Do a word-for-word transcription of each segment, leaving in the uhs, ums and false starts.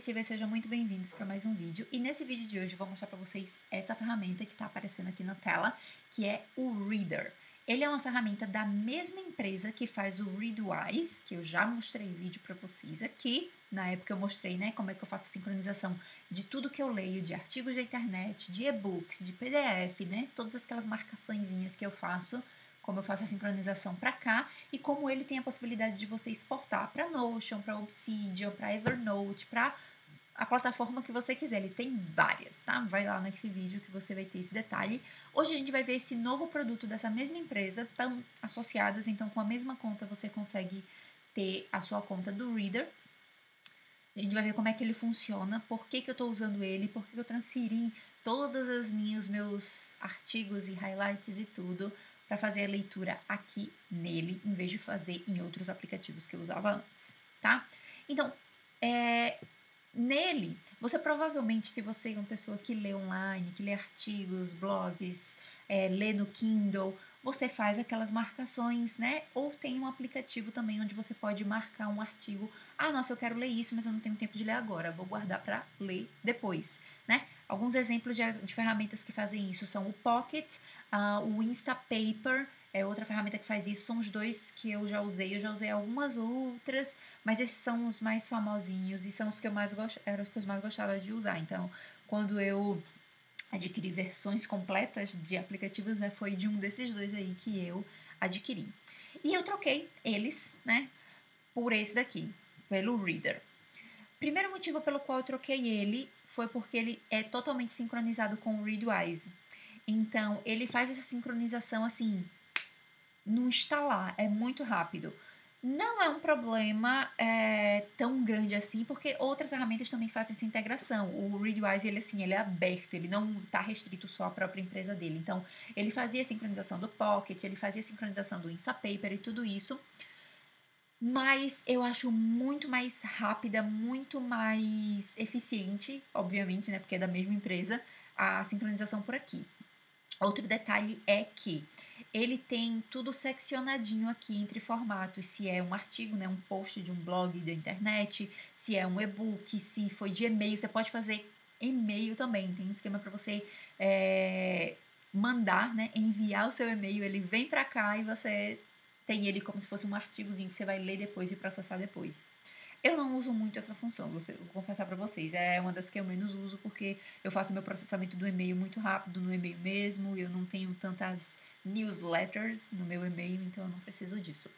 criativas, sejam muito bem-vindos para mais um vídeo. E nesse vídeo de hoje eu vou mostrar para vocês essa ferramenta que está aparecendo aqui na tela, que é o Reader. Ele é uma ferramenta da mesma empresa que faz o Readwise, que eu já mostrei o vídeo para vocês aqui. Na época eu mostrei, né, como é que eu faço a sincronização de tudo que eu leio, de artigos da internet, de e-books, de P D F, né, todas aquelas marcaçõezinhas que eu faço, como eu faço a sincronização para cá e como ele tem a possibilidade de você exportar para Notion, para Obsidian, para Evernote, para a plataforma que você quiser. Ele tem várias, tá? Vai lá nesse vídeo que você vai ter esse detalhe. Hoje a gente vai ver esse novo produto dessa mesma empresa, tão associadas, então com a mesma conta você consegue ter a sua conta do Reader. A gente vai ver como é que ele funciona, por que que eu estou usando ele, por que que eu transferi todas as minhas, meus artigos e highlights e tudo para fazer a leitura aqui nele, em vez de fazer em outros aplicativos que eu usava antes, tá? Então, é, nele, você provavelmente, se você é uma pessoa que lê online, que lê artigos, blogs, é, lê no Kindle, você faz aquelas marcações, né? Ou tem um aplicativo também onde você pode marcar um artigo. Ah, nossa, eu quero ler isso, mas eu não tenho tempo de ler agora, vou guardar para ler depois, né? Alguns exemplos de, de ferramentas que fazem isso são o Pocket, uh, o Instapaper, é outra ferramenta que faz isso. São os dois que eu já usei, eu já usei algumas outras, mas esses são os mais famosinhos e são os que eu mais, gost... eram os que eu mais gostava de usar. Então, quando eu adquiri versões completas de aplicativos, né, foi de um desses dois aí que eu adquiri. E eu troquei eles, né, por esse daqui, pelo Reader. Primeiro motivo pelo qual eu troquei ele foi porque ele é totalmente sincronizado com o Readwise. Então, ele faz essa sincronização assim, no instalar, é muito rápido. Não é um problema é, tão grande assim, porque outras ferramentas também fazem essa integração. O Readwise, ele assim, ele é aberto, ele não está restrito só à própria empresa dele. Então, ele fazia a sincronização do Pocket, ele fazia a sincronização do Instapaper e tudo isso. Mas eu acho muito mais rápida, muito mais eficiente, obviamente, né, porque é da mesma empresa, a sincronização por aqui. Outro detalhe é que ele tem tudo seccionadinho aqui entre formatos, se é um artigo, né, um post de um blog da internet, se é um e-book, se foi de e-mail, você pode fazer e-mail também, tem um esquema para você é, mandar, né, enviar o seu e-mail, ele vem para cá e você tem ele como se fosse um artigozinho que você vai ler depois e processar depois. Eu não uso muito essa função, vou confessar pra vocês. É uma das que eu menos uso porque eu faço meu processamento do e-mail muito rápido no e-mail mesmo. Eu não tenho tantas newsletters no meu e-mail, então eu não preciso disso.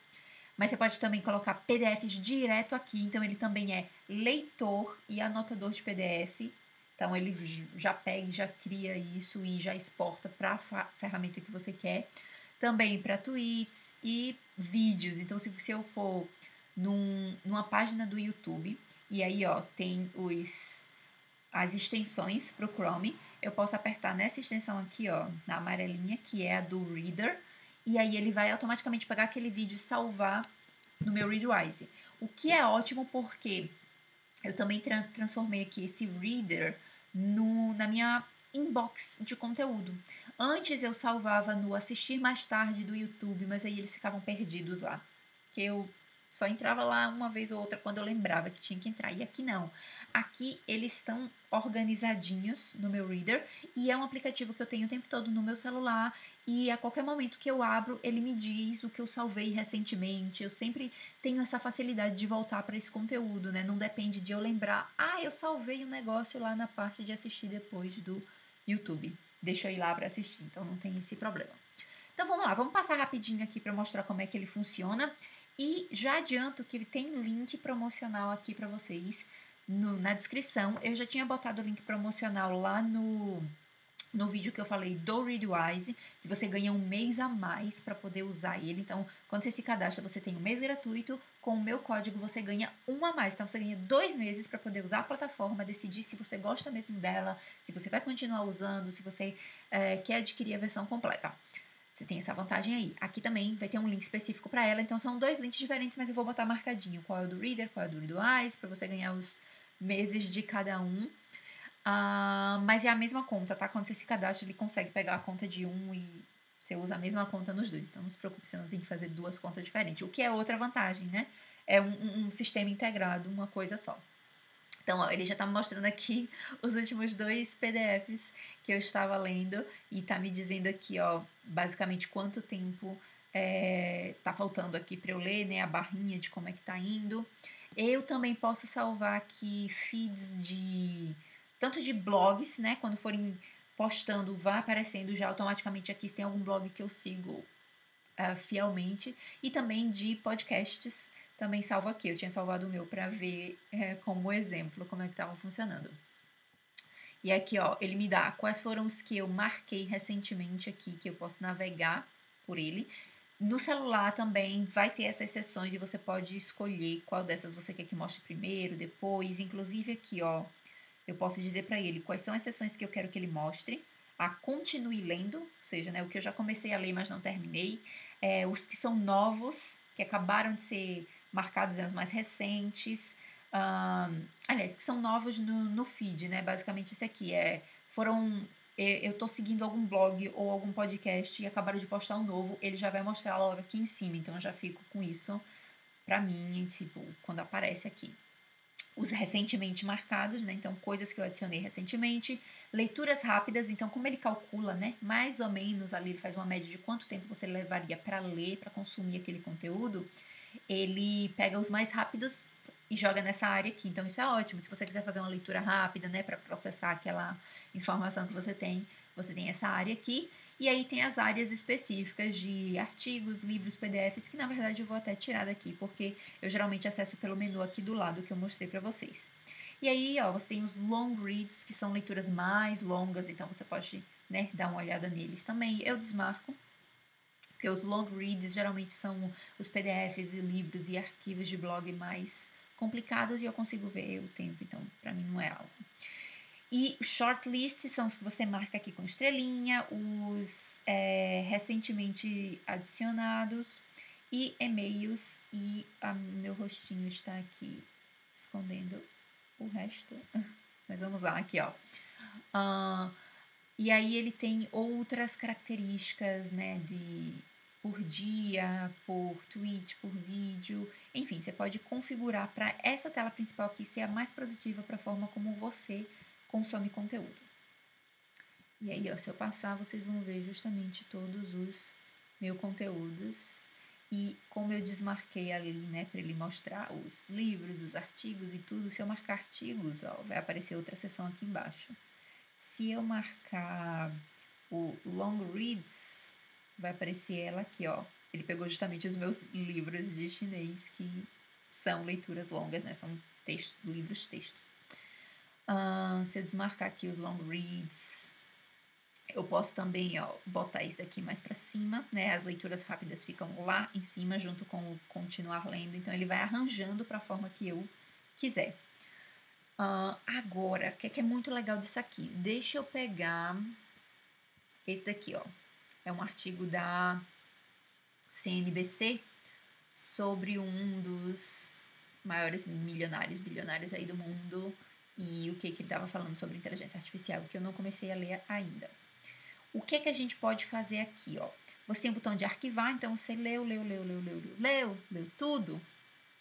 Mas você pode também colocar P D Fs direto aqui. Então ele também é leitor e anotador de P D F. Então ele já pega e já cria isso e já exporta pra ferramenta que você quer. Também para tweets e vídeos. Então, se, se eu for num, numa página do YouTube, e aí, ó, tem os, as extensões para o Chrome, eu posso apertar nessa extensão aqui, ó, na amarelinha, que é a do Reader, e aí ele vai automaticamente pegar aquele vídeo e salvar no meu Readwise. O que é ótimo porque eu também tra- transformei aqui esse Reader no, na minha inbox de conteúdo. Antes eu salvava no assistir mais tarde do YouTube, mas aí eles ficavam perdidos lá, que eu só entrava lá uma vez ou outra quando eu lembrava que tinha que entrar. E aqui não. Aqui eles estão organizadinhos no meu Reader e é um aplicativo que eu tenho o tempo todo no meu celular e a qualquer momento que eu abro ele me diz o que eu salvei recentemente. Eu sempre tenho essa facilidade de voltar para esse conteúdo, né? Não depende de eu lembrar, ah, eu salvei um negócio lá na parte de assistir depois do YouTube. Deixa eu ir lá para assistir, então não tem esse problema. Então vamos lá, vamos passar rapidinho aqui para mostrar como é que ele funciona. E já adianto que tem link promocional aqui para vocês no, na descrição. Eu já tinha botado o link promocional lá no, no vídeo que eu falei do Readwise, que você ganha um mês a mais para poder usar ele. Então, quando você se cadastra, você tem um mês gratuito. Com o meu código, você ganha um a mais. Então, você ganha dois meses para poder usar a plataforma, decidir se você gosta mesmo dela, se você vai continuar usando, se você é, quer adquirir a versão completa. Você tem essa vantagem aí. Aqui também vai ter um link específico para ela. Então, são dois links diferentes, mas eu vou botar marcadinho qual é o do Reader, qual é o do Readwise, para você ganhar os meses de cada um. Ah, mas é a mesma conta, tá? Quando você se cadastra, ele consegue pegar a conta de um e você usa a mesma conta nos dois. Então, não se preocupe, você não tem que fazer duas contas diferentes. O que é outra vantagem, né? É um, um sistema integrado, uma coisa só. Então, ó, ele já tá me mostrando aqui os últimos dois P D Fs que eu estava lendo e tá me dizendo aqui, ó, basicamente quanto tempo é, tá faltando aqui para eu ler, né, a barrinha de como é que tá indo. Eu também posso salvar aqui feeds de... tanto de blogs, né, quando forem postando, vai aparecendo já automaticamente aqui se tem algum blog que eu sigo uh, fielmente. E também de podcasts, também salvo aqui. Eu tinha salvado o meu para ver é, como exemplo, como é que estava funcionando. E aqui, ó, ele me dá quais foram os que eu marquei recentemente aqui, que eu posso navegar por ele. No celular também vai ter essas seções e você pode escolher qual dessas você quer que mostre primeiro, depois. Inclusive aqui, ó, eu posso dizer para ele quais são as sessões que eu quero que ele mostre, a continue lendo, ou seja, né, o que eu já comecei a ler, mas não terminei, é, os que são novos, que acabaram de ser marcados, né, os mais recentes, um, aliás, que são novos no, no feed, né, basicamente isso aqui, é, foram... eu tô seguindo algum blog ou algum podcast e acabaram de postar um novo, ele já vai mostrar logo aqui em cima, então eu já fico com isso pra mim, tipo, quando aparece aqui. Os recentemente marcados, né, então coisas que eu adicionei recentemente, leituras rápidas, então como ele calcula, né, mais ou menos ali, ele faz uma média de quanto tempo você levaria pra ler, pra consumir aquele conteúdo, ele pega os mais rápidos e joga nessa área aqui, então isso é ótimo. Se você quiser fazer uma leitura rápida, né, para processar aquela informação que você tem, você tem essa área aqui. E aí tem as áreas específicas de artigos, livros, P D Fs, que na verdade eu vou até tirar daqui, porque eu geralmente acesso pelo menu aqui do lado que eu mostrei para vocês. E aí, ó, você tem os long reads, que são leituras mais longas, então você pode, né, dar uma olhada neles também. Eu desmarco, porque os long reads geralmente são os P D Fs e livros e arquivos de blog mais complicados e eu consigo ver o tempo, então pra mim não é algo. E shortlists são os que você marca aqui com estrelinha, os é, recentemente adicionados e e-mails, e a, meu rostinho está aqui escondendo o resto, mas vamos lá, aqui ó. Uh, e aí ele tem outras características, né, de... por dia, por tweet, por vídeo, enfim, você pode configurar para essa tela principal aqui ser a mais produtiva para a forma como você consome conteúdo. E aí, ó, se eu passar, vocês vão ver justamente todos os meus conteúdos e como eu desmarquei ali, né, para ele mostrar os livros, os artigos e tudo. Se eu marcar artigos, ó, vai aparecer outra seção aqui embaixo. Se eu marcar o Long Reads, vai aparecer ela aqui, ó. Ele pegou justamente os meus livros de chinês, que são leituras longas, né? São texto, livros texto. Uh, se eu desmarcar aqui os long reads, eu posso também, ó, botar isso aqui mais pra cima, né? As leituras rápidas ficam lá em cima, junto com o continuar lendo. Então, ele vai arranjando pra forma que eu quiser. Uh, agora, o que é, que é muito legal disso aqui? Deixa eu pegar esse daqui, ó. É um artigo da C N B C sobre um dos maiores milionários, bilionários aí do mundo e o que, que ele estava falando sobre inteligência artificial, que eu não comecei a ler ainda. O que, que a gente pode fazer aqui, ó? Você tem o botão de arquivar, então você leu, leu, leu, leu, leu, leu, leu, leu tudo.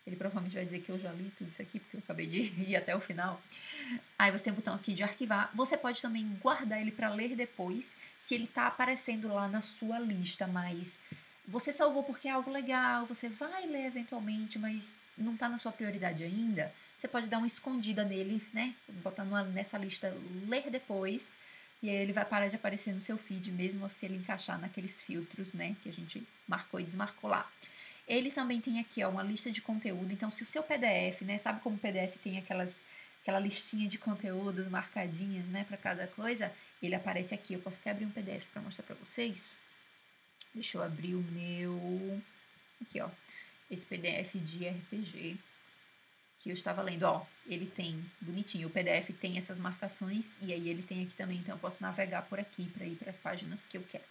Ele provavelmente vai dizer que eu já li tudo isso aqui, porque eu acabei de ir até o final. Aí você tem o botão aqui de arquivar. Você pode também guardar ele para ler depois, se ele tá aparecendo lá na sua lista, mas você salvou porque é algo legal, você vai ler eventualmente, mas não tá na sua prioridade ainda. Você pode dar uma escondida nele, né? Botar numa, nessa lista ler depois, e aí ele vai parar de aparecer no seu feed, mesmo se ele encaixar naqueles filtros, né, que a gente marcou e desmarcou lá. Ele também tem aqui, ó, uma lista de conteúdo. Então, se o seu P D F, né, sabe como o P D F tem aquelas, aquela listinha de conteúdos marcadinhas, né, para cada coisa? Ele aparece aqui. Eu posso até abrir um P D F para mostrar para vocês. Deixa eu abrir o meu... aqui, ó. Esse P D F de R P G que eu estava lendo, ó. Ele tem, bonitinho, o P D F tem essas marcações e aí ele tem aqui também. Então, eu posso navegar por aqui para ir para as páginas que eu quero.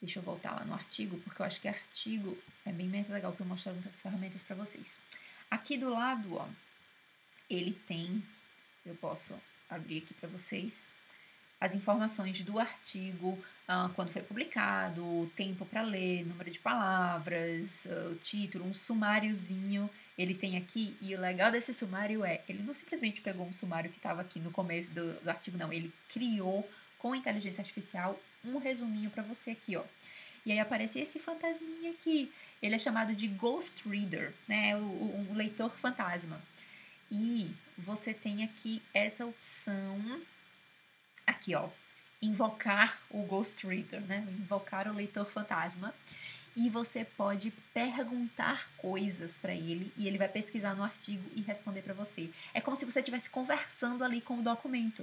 Deixa eu voltar lá no artigo, porque eu acho que artigo é bem mais legal para eu mostrar outras ferramentas para vocês. Aqui do lado, ó, ele tem, eu posso abrir aqui para vocês, as informações do artigo, ah, quando foi publicado, o tempo para ler, número de palavras, o título, um sumáriozinho. ele tem aqui, e o legal desse sumário é, ele não simplesmente pegou um sumário que estava aqui no começo do, do artigo, não, ele criou com inteligência artificial um resuminho para você aqui, ó. E aí aparece esse fantasminha aqui, ele é chamado de Ghost Reader, né, o, o, o leitor fantasma. E você tem aqui essa opção, aqui, ó, invocar o Ghost Reader, né, invocar o leitor fantasma. E você pode perguntar coisas para ele e ele vai pesquisar no artigo e responder para você. É como se você estivesse conversando ali com o documento.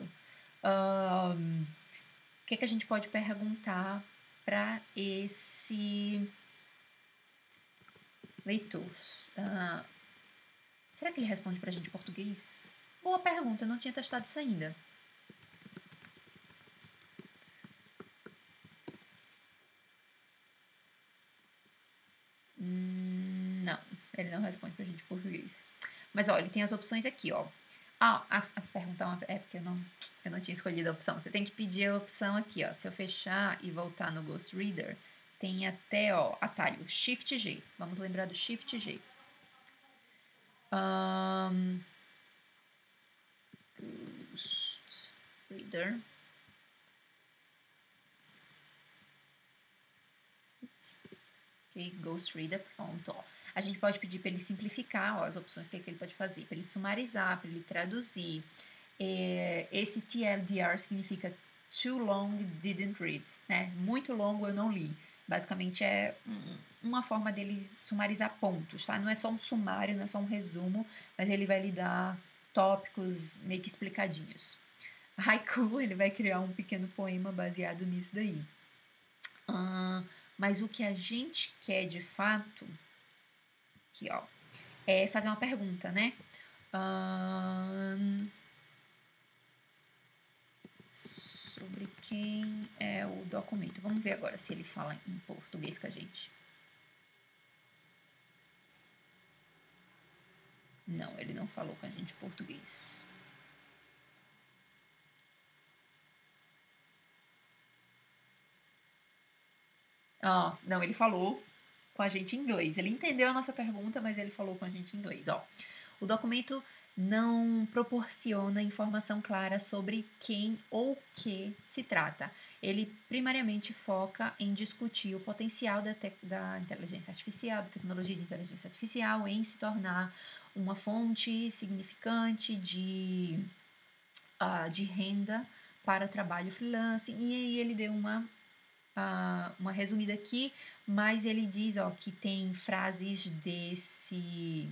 Um, o que, que a gente pode perguntar para esse leitor? Uh, será que ele responde para a gente em português? Boa pergunta, eu não tinha testado isso ainda. Não, ele não responde pra gente em português. Mas, ó, ele tem as opções aqui, ó. Ah, a, a perguntar uma... É, porque eu não, eu não tinha escolhido a opção. Você tem que pedir a opção aqui, ó. Se eu fechar e voltar no Ghost Reader, tem até, ó, atalho, Shift G. Vamos lembrar do Shift G. Um, Ghost Reader... E Ghost Reader, pronto, ó. A gente pode pedir para ele simplificar, ó, as opções que, é que ele pode fazer, para ele sumarizar, para ele traduzir. É, esse T L D R significa too long, didn't read, né? Muito longo, eu não li. Basicamente é uma forma dele sumarizar pontos, tá? Não é só um sumário, não é só um resumo, mas ele vai lhe dar tópicos meio que explicadinhos. Haiku, ele vai criar um pequeno poema baseado nisso daí. Ahn... Uh, Mas o que a gente quer de fato, aqui ó, é fazer uma pergunta, né? Um, sobre quem é o documento. Vamos ver agora se ele fala em português com a gente. Não, ele não falou com a gente em português. Ah, não, ele falou com a gente em inglês. Ele entendeu a nossa pergunta, mas ele falou com a gente em inglês. Ó, o documento não proporciona informação clara sobre quem ou que se trata. Ele primariamente foca em discutir o potencial da, da inteligência artificial, da tecnologia de inteligência artificial, em se tornar uma fonte significante de, uh, de renda para trabalho freelance. E aí ele deu uma... Uh, uma resumida aqui, mas ele diz, ó, que tem frases desse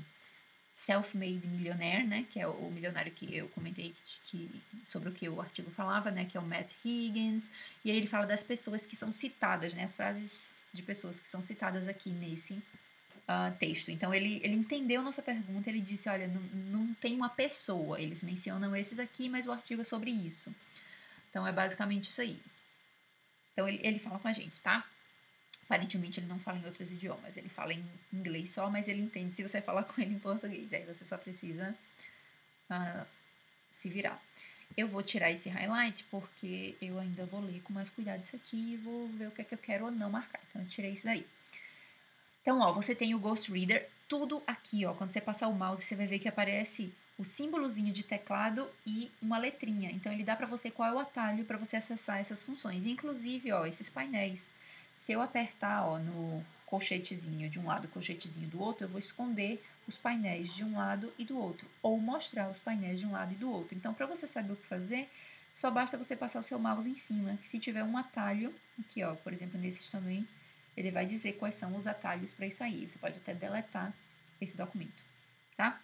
self-made millionaire, né, que é o milionário que eu comentei que, que, sobre o que o artigo falava, né, que é o Matt Higgins, e aí ele fala das pessoas que são citadas, né, as frases de pessoas que são citadas aqui nesse uh, texto. Então, ele, ele entendeu nossa pergunta, ele disse, olha, não, não tem uma pessoa, eles mencionam esses aqui, mas o artigo é sobre isso. Então, é basicamente isso aí. Então, ele, ele fala com a gente, tá? Aparentemente, ele não fala em outros idiomas. Ele fala em inglês só, mas ele entende se você falar com ele em português. Aí você só precisa uh, se virar. Eu vou tirar esse highlight porque eu ainda vou ler com mais cuidado isso aqui e vou ver o que é que eu quero ou não marcar. Então, eu tirei isso daí. Então, ó, você tem o Ghost Reader. Tudo aqui, ó. Quando você passar o mouse, você vai ver que aparece o símbolozinho de teclado e uma letrinha. Então, ele dá para você qual é o atalho para você acessar essas funções. Inclusive, ó, esses painéis. Se eu apertar, ó, no colchetezinho de um lado, colchetezinho do outro, eu vou esconder os painéis de um lado e do outro. Ou mostrar os painéis de um lado e do outro. Então, para você saber o que fazer, só basta você passar o seu mouse em cima. Se tiver um atalho, aqui, ó, por exemplo, nesses também, ele vai dizer quais são os atalhos para isso aí. Você pode até deletar esse documento, tá?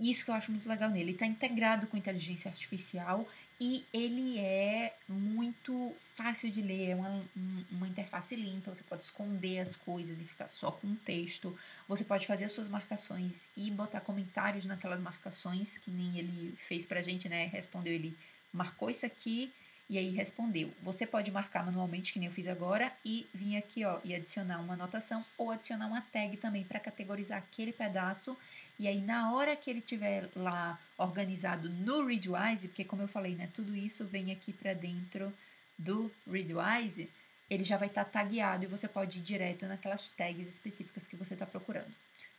Isso que eu acho muito legal nele, ele está integrado com inteligência artificial e ele é muito fácil de ler, é uma, uma interface limpa, você pode esconder as coisas e ficar só com o texto, você pode fazer as suas marcações e botar comentários naquelas marcações, que nem ele fez pra gente, né, respondeu, ele marcou isso aqui e aí respondeu. Você pode marcar manualmente, que nem eu fiz agora, e vir aqui, ó, e adicionar uma anotação ou adicionar uma tag também para categorizar aquele pedaço. E aí, na hora que ele estiver lá organizado no Readwise, porque como eu falei, né, tudo isso vem aqui para dentro do Readwise, ele já vai estar tá tagueado e você pode ir direto naquelas tags específicas que você está procurando.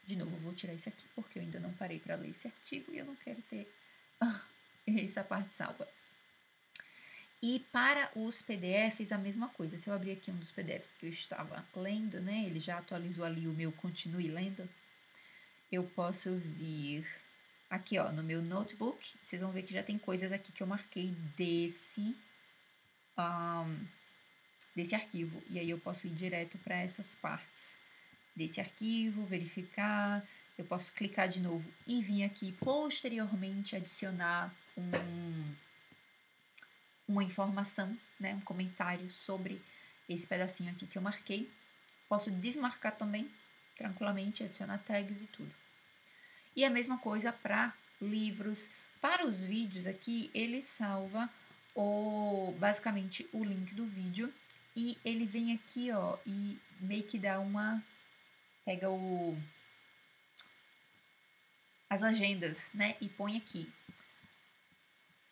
De novo, vou tirar isso aqui porque eu ainda não parei para ler esse artigo e eu não quero ter essa parte salva. E para os P D Fs, a mesma coisa. Se eu abrir aqui um dos P D Fs que eu estava lendo, né? Ele já atualizou ali o meu continue lendo. Eu posso vir aqui, ó, no meu notebook. Vocês vão ver que já tem coisas aqui que eu marquei desse, um, desse arquivo. E aí eu posso ir direto para essas partes desse arquivo, verificar. Eu posso clicar de novo e vir aqui posteriormente adicionar um... uma informação, né, um comentário sobre esse pedacinho aqui que eu marquei. Posso desmarcar também, tranquilamente, adicionar tags e tudo. E a mesma coisa para livros. Para os vídeos aqui, ele salva o, basicamente o link do vídeo e ele vem aqui, ó, e meio que dá uma... pega o... as agendas, né, e põe aqui.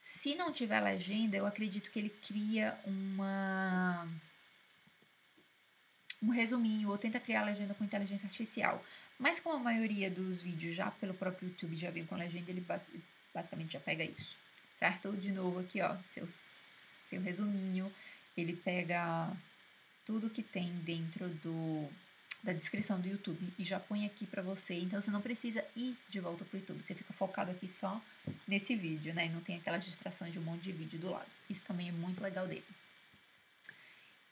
Se não tiver a legenda, eu acredito que ele cria uma, um resuminho, ou tenta criar a legenda com inteligência artificial. Mas como a maioria dos vídeos já pelo próprio YouTube já vem com a legenda, ele basicamente já pega isso, certo? De novo aqui, ó, seu, seu resuminho, ele pega tudo que tem dentro do, da descrição do YouTube e já põe aqui pra você. Então você não precisa ir de volta pro YouTube, você fica focado aqui só nesse vídeo, né? E não tem aquelas distrações de um monte de vídeo do lado. Isso também é muito legal dele.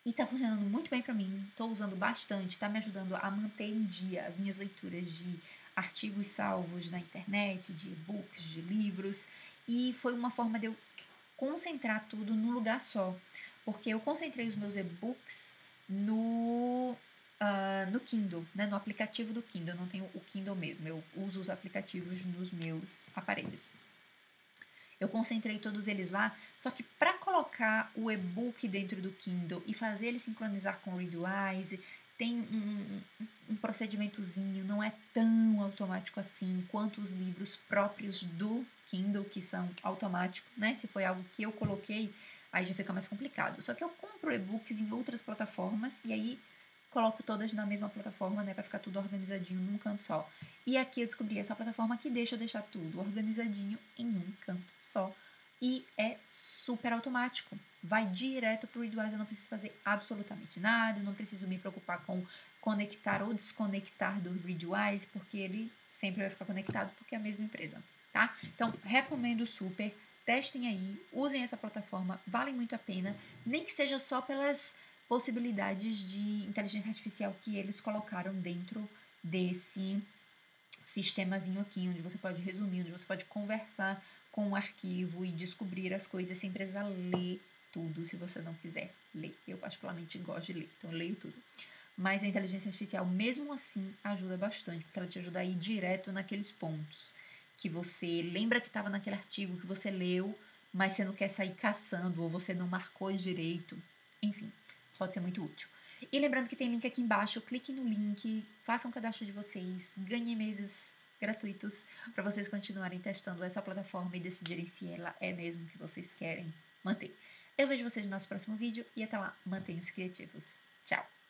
E tá funcionando muito bem pra mim, tô usando bastante, tá me ajudando a manter em dia as minhas leituras de artigos salvos na internet, de e-books, de livros. E foi uma forma de eu concentrar tudo num lugar só, porque eu concentrei os meus e-books no... Uh, no Kindle, né? No aplicativo do Kindle. Eu não tenho o Kindle mesmo, eu uso os aplicativos nos meus aparelhos. Eu concentrei todos eles lá, só que para colocar o e-book dentro do Kindle e fazer ele sincronizar com o Readwise, tem um, um, um procedimentozinho, não é tão automático assim quanto os livros próprios do Kindle, que são automáticos, né? Se foi algo que eu coloquei, aí já fica mais complicado. Só que eu compro e-books em outras plataformas e aí coloco todas na mesma plataforma, né, pra ficar tudo organizadinho num canto só. E aqui eu descobri essa plataforma que deixa eu deixar tudo organizadinho em um canto só. E é super automático. Vai direto pro Readwise, eu não preciso fazer absolutamente nada, eu não preciso me preocupar com conectar ou desconectar do Readwise, porque ele sempre vai ficar conectado, porque é a mesma empresa, tá? Então, recomendo super, testem aí, usem essa plataforma, vale muito a pena, nem que seja só pelas possibilidades de inteligência artificial que eles colocaram dentro desse sistemazinho aqui, onde você pode resumir, onde você pode conversar com um arquivo e descobrir as coisas sem precisar ler tudo, se você não quiser ler. Eu particularmente gosto de ler, então eu leio tudo. Mas a inteligência artificial, mesmo assim, ajuda bastante, porque ela te ajuda a ir direto naqueles pontos que você lembra que estava naquele artigo que você leu, mas você não quer sair caçando, ou você não marcou direito, enfim. Pode ser muito útil. E lembrando que tem link aqui embaixo, clique no link, façam um cadastro de vocês, ganhem meses gratuitos para vocês continuarem testando essa plataforma e decidirem se ela é mesmo que vocês querem manter. Eu vejo vocês no nosso próximo vídeo e até lá, mantenham-se criativos. Tchau!